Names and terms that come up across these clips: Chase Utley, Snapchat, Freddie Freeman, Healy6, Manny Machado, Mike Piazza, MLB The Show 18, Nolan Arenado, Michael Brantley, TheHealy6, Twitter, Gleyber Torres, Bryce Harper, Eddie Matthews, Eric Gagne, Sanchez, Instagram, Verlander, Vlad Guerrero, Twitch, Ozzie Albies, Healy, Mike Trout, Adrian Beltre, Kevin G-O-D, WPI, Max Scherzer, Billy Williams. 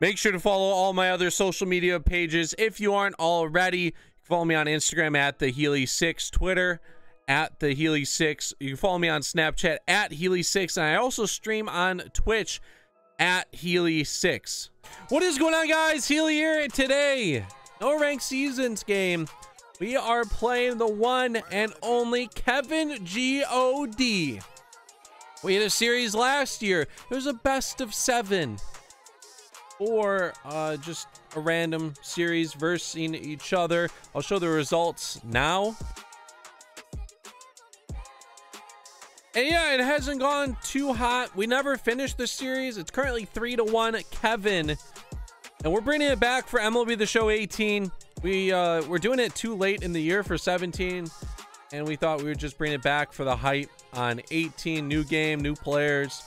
Make sure to follow all my other social media pages if you aren't already. You can follow me on Instagram at TheHealy6, Twitter at TheHealy6. You can follow me on Snapchat at Healy6, and I also stream on Twitch at Healy6. What is going on, guys? Healy here. Today, no ranked seasons game. We are playing the one and only Kevin G-O-D. We had a series last year. It was a best of 7. Or just a random series versing each other. I'll show the results now. And yeah, it hasn't gone too hot. We never finished the series. It's currently 3-1 Kevin. And we're bringing it back for MLB The Show 18. We're doing it too late in the year for 17. And we thought we would just bring it back for the hype on 18. New game, new players.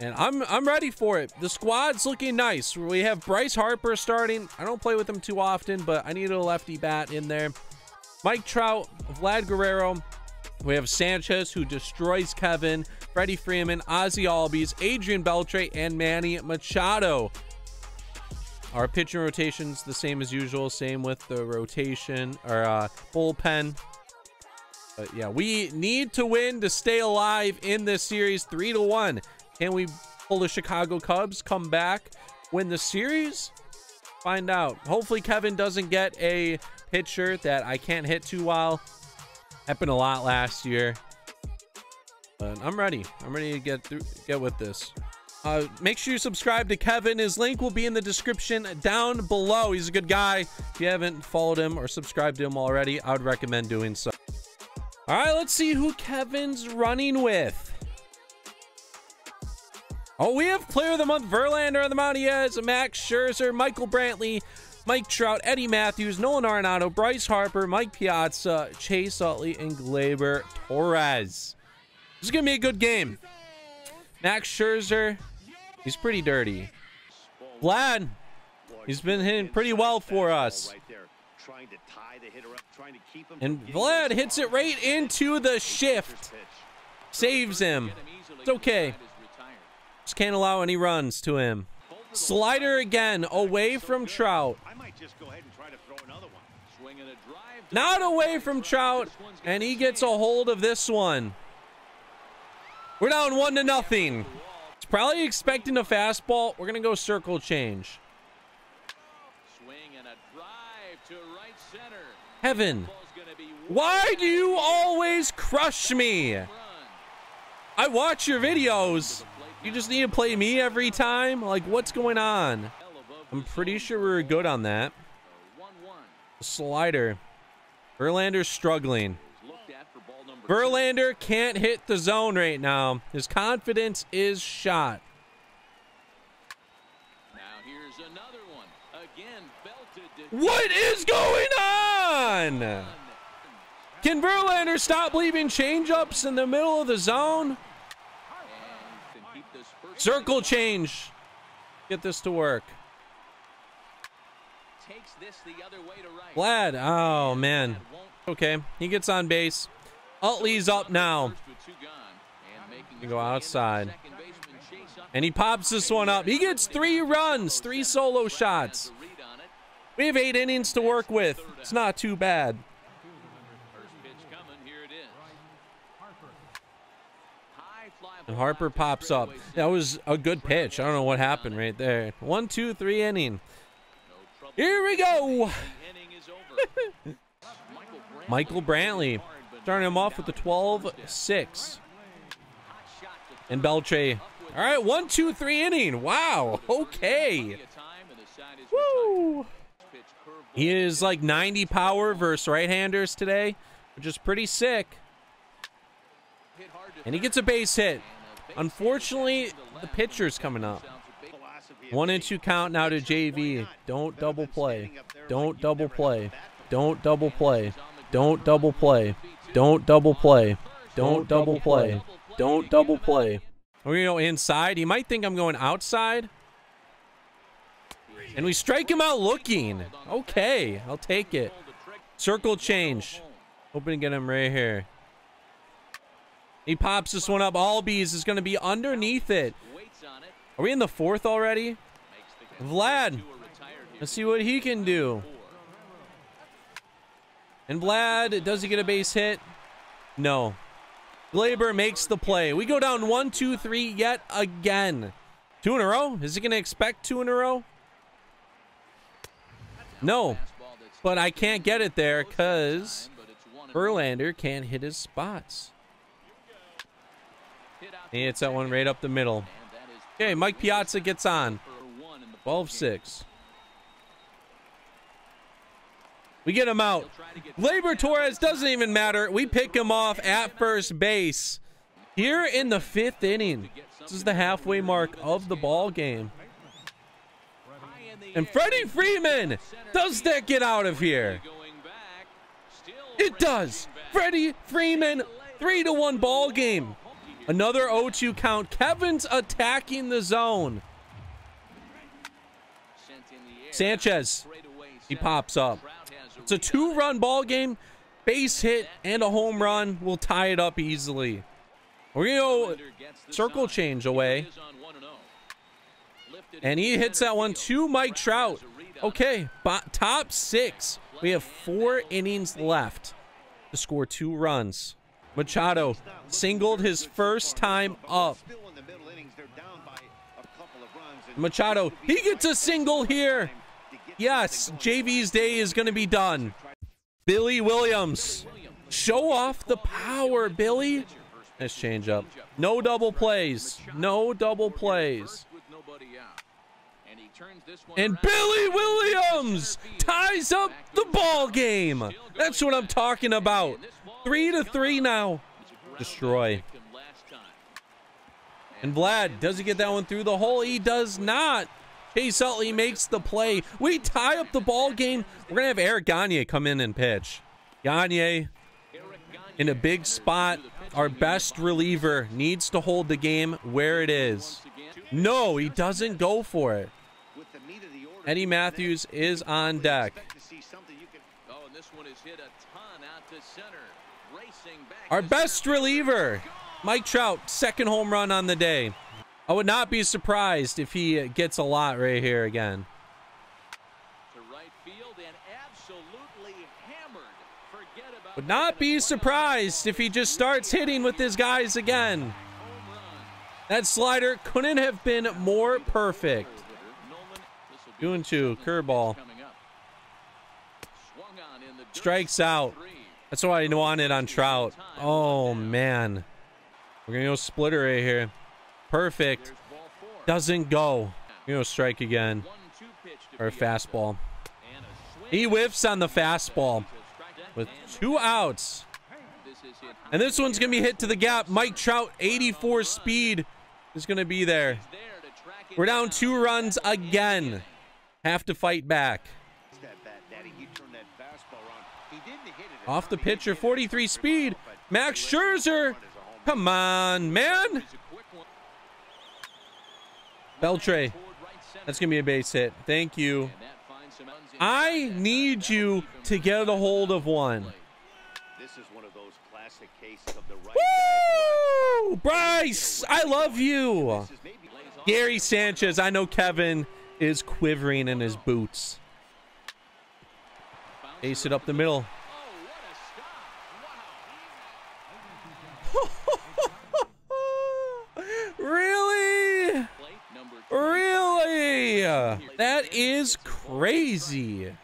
And I'm ready for it. The squad's looking nice. We have Bryce Harper starting. I don't play with him too often, but I need a lefty bat in there. Mike Trout, Vlad Guerrero. We have Sanchez, who destroys Kevin, Freddie Freeman, Ozzie Albies, Adrian Beltre, and Manny Machado. Our pitching rotation's the same as usual. Same with the rotation or bullpen. But yeah, we need to win to stay alive in this series. 3-1. Can we pull the Chicago Cubs, come back, win the series? Find out. Hopefully Kevin doesn't get a pitcher that I can't hit too well. Happened a lot last year. But I'm ready. I'm ready to get with this. Make sure you subscribe to Kevin. His link will be in the description down below. He's a good guy. If you haven't followed him or subscribed to him already, I would recommend doing so. All right, let's see who Kevin's running with. Oh, we have Player of the Month Verlander on the mound. He has Max Scherzer, Michael Brantley, Mike Trout, Eddie Matthews, Nolan Arenado, Bryce Harper, Mike Piazza, Chase Utley, and Gleyber Torres. This is going to be a good game. Max Scherzer, he's pretty dirty. Vlad, he's been hitting pretty well for us. And Vlad hits it right into the shift. Saves him. It's okay. Just can't allow any runs to him. Slider again, away from Trout. Not away from Trout, and he gets a hold of this one. We're down 1-0. He's probably expecting a fastball. We're going to go circle change. Kevin, why do you always crush me? I watch your videos. You just need to play me every time? Like, what's going on? I'm pretty sure we were good on that. Slider. Verlander's struggling. Verlander can't hit the zone right now. His confidence is shot. Now here's another one. Again, belted. What is going on? Can Verlander stop leaving changeups in the middle of the zone? Circle change. Get this to work. Takes this the other way to right. Vlad. Oh, man. Okay. He gets on base. Utley's up now. You go outside. And he pops this one up. He gets 3 runs. 3 solo shots. We have 8 innings to work with. It's not too bad. And Harper pops up. That was a good pitch. I don't know what happened right there. 1, 2, 3 inning. Here we go. Michael Brantley starting him off with the 12-6. And Beltre. All right, 1, 2, 3 inning. Wow. Okay. Woo. He is like 90 power versus right-handers today, which is pretty sick. And he gets a base hit. Unfortunately, the pitcher's coming up. 1-2 count now to JV. Don't double play. Don't double play. Don't double play. Don't double play. Don't double play. Don't double play. Don't double play. We're going to go inside. He might think I'm going outside. And we strike him out looking. Okay, I'll take it. Circle change. Hoping to get him right here. He pops this one up. Albies is going to be underneath it. Are we in the 4th already? Vlad. Let's see what he can do. And Vlad, does he get a base hit? No. Gleyber makes the play. We go down 1, 2, 3 yet again. 2 in a row? Is he going to expect 2 in a row? No. But I can't get it there because Verlander can't hit his spots. And it's that one right up the middle. Okay, Mike Piazza gets on. 12-6. We get him out. Gleyber Torres, doesn't even matter. We pick him off at first base. Here in the 5th inning. This is the halfway mark of the ball game. And Freddie Freeman, does that get out of here? It does. Freddie Freeman, 3-1 ball game. Another 0-2 count. Kevin's attacking the zone. Sanchez, he pops up. It's a 2-run ball game. Base hit and a home run will tie it up easily. We're going to go circle change away. And he hits that one to Mike Trout. Okay, top 6. We have 4 innings left to score 2 runs. Machado singled his first time up. Machado, he gets a single here. Yes, JV's day is going to be done. Billy Williams, show off the power, Billy. Nice change up. No double plays. No double plays. And Billy Williams ties up the ball game. That's what I'm talking about. 3-3 now. Destroy. And Vlad, does he get that one through the hole? He does not. Chase Utley makes the play. We tie up the ball game. We're going to have Eric Gagne come in and pitch. Gagne in a big spot. Our best reliever needs to hold the game where it is. No, he doesn't go for it. Eddie Matthews is on deck. Our best reliever, Mike Trout, second home run on the day. I would not be surprised if he gets a lot right here again. To right field and absolutely hammered. Forget about would not be surprised if he just starts hitting with his guys again. That slider couldn't have been more perfect. 2-2, curveball. Strikes out. That's what I wanted on Trout. Oh, man. We're going to go splitter right here. Perfect. Doesn't go. We're going to strike again. Or fastball. He whiffs on the fastball with 2 outs. And this one's going to be hit to the gap. Mike Trout, 84 speed, is going to be there. We're down 2 runs again. Have to fight back. Off the pitcher, 43 speed. Max Scherzer. Come on, man. Beltre. That's going to be a base hit. Thank you. I need you to get a hold of one. This is one of those classic cases of the right guy. Woo! Bryce, I love you. Gary Sanchez, I know Kevin is quivering in his boots. Ace it up the middle. Really? Really? That is crazy.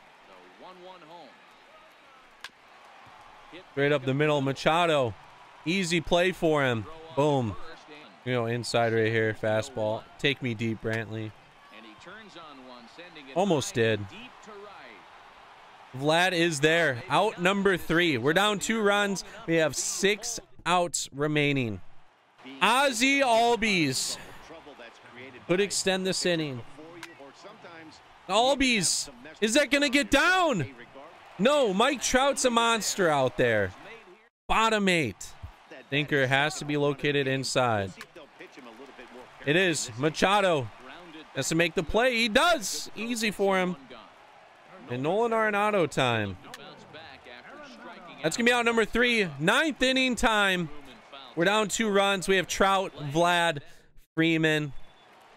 Straight up the middle, Machado. Easy play for him. Boom. You know, inside right here, fastball. Take me deep, Brantley. Almost did. Vlad is there. Out number 3. We're down 2 runs. We have 6 outs remaining. Ozzie Albies could extend this inning. Albies, is that going to get down? No, Mike Trout's a monster out there. Bottom 8. Thinker has to be located inside. It is. Machado has to make the play. He does. Easy for him. And Nolan Arenado time. That's going to be out number 3. 9th inning time. We're down 2 runs. We have Trout, Vlad, Freeman.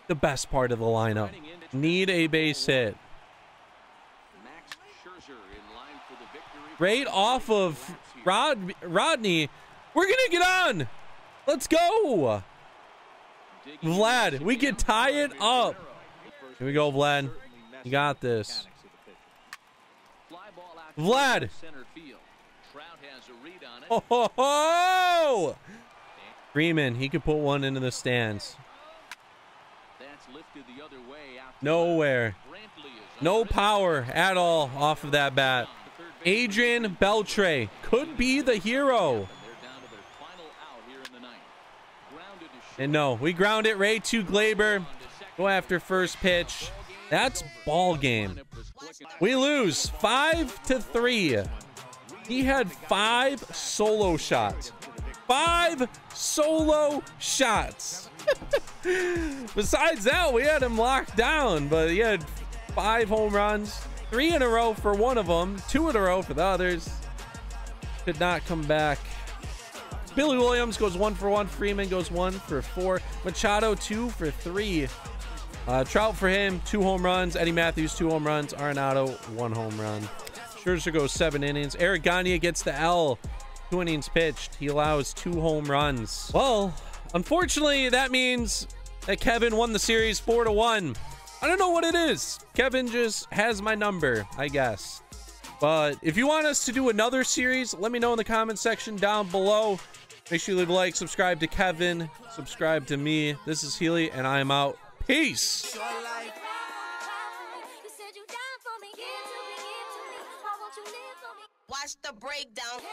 The best part of the lineup. Need a base hit. Max Scherzer in line for the victory. Right off of Rodney. We're going to get on. Let's go. Vlad, we can tie it up. Here we go, Vlad. You got this. Vlad. Oh, ho, ho. Freeman, he could put one into the stands. Nowhere. No power at all off of that bat. Adrian Beltre could be the hero. And no, we ground it right to Gleyber. Go after first pitch. That's ball game. We lose 5-3. He had 5 solo shots. 5 solo shots. Besides that, we had him locked down, but he had 5 home runs, 3 in a row for one of them, 2 in a row for the others. Did not come back. Billy Williams goes 1 for 1. Freeman goes 1 for 4. Machado 2 for 3. Trout for him, 2 home runs. Eddie Matthews, 2 home runs. Arenado, 1 home run. Scherzer goes 7 innings. Eric Gagne gets the L. 2 innings pitched. He allows 2 home runs. Well, unfortunately, that means that Kevin won the series 4-1. I don't know what it is. Kevin just has my number, I guess. But if you want us to do another series, let me know in the comment section down below. Make sure you leave a like, subscribe to Kevin, subscribe to me. This is Healy, and I am out. Peace. Watch the breakdown.